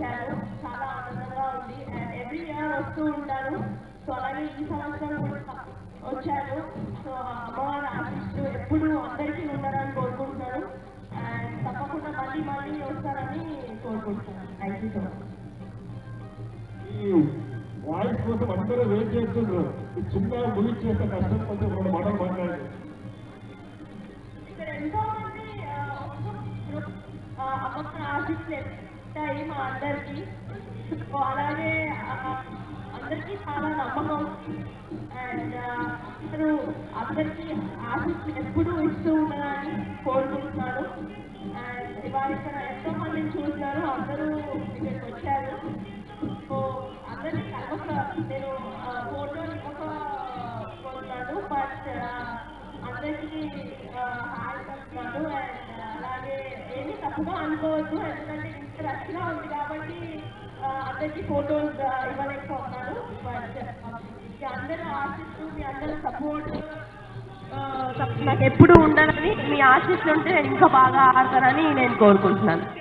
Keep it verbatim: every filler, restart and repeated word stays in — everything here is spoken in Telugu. చేశారు. చాలా ఆనందంగా ఉంది. అండ్ ఎవ్రీ ఇయర్ వస్తూ ఉంటారు. సో అలాగే ఈ సంవత్సరం వచ్చారు. సో అమ్మవారి ఆశీస్సులు ఎప్పుడు అందరికీ ఉండాలని కోరుకుంటున్నాను. అండ్ తప్పకుండా మళ్ళీ మళ్ళీ వస్తారని కోరుకుంటున్నాను. Thank you so much. Voice కోసం అందరూ వెయిట్ చేస్తున్నారు. చిన్న గురించి చేస్తే కష్టం కొంచెం రెండు మాటలు మాట్లాడారు. ఇక్కడ ఎంతో మంది అమ్మవారి ఆశీస్సులు ఉంటాయి మా అందరికీ. సో అలాగే అందరికీ చాలా నమ్మకం. అండ్ అందరూ అందరికీ ఆశీస్సులు ఎప్పుడూ ఇస్తూ ఉండాలని కోరుకుంటున్నాను. అండ్ ఇవాళ ఇక్కడ ఎంతో మందిని చూస్తున్నారు. అందరూ ఇక్కడికి వచ్చారు. సో అందరికీ ఒక నేను ఫోటోలు ఇవ్వకపోతున్నాను. బట్ అందరికీ హాయ్ చెప్తున్నాను. అండ్ అలాగే ఏమీ తప్పుగా అనుకోవద్దు, ఎందుకంటే ఇంత రష్గా ఉంది కాబట్టి అందరికీ ఫోటోలు ఇవ్వలేకపోతున్నాను. బట్ మీ అందరూ ఆశీస్సులు, మీ అందరూ సపోర్ట్ నాకు ఎప్పుడు ఉండాలని, మీ ఆశీస్సులు ఉంటే నేను ఇంకా బాగా ఆడతానని నేను కోరుకుంటున్నాను.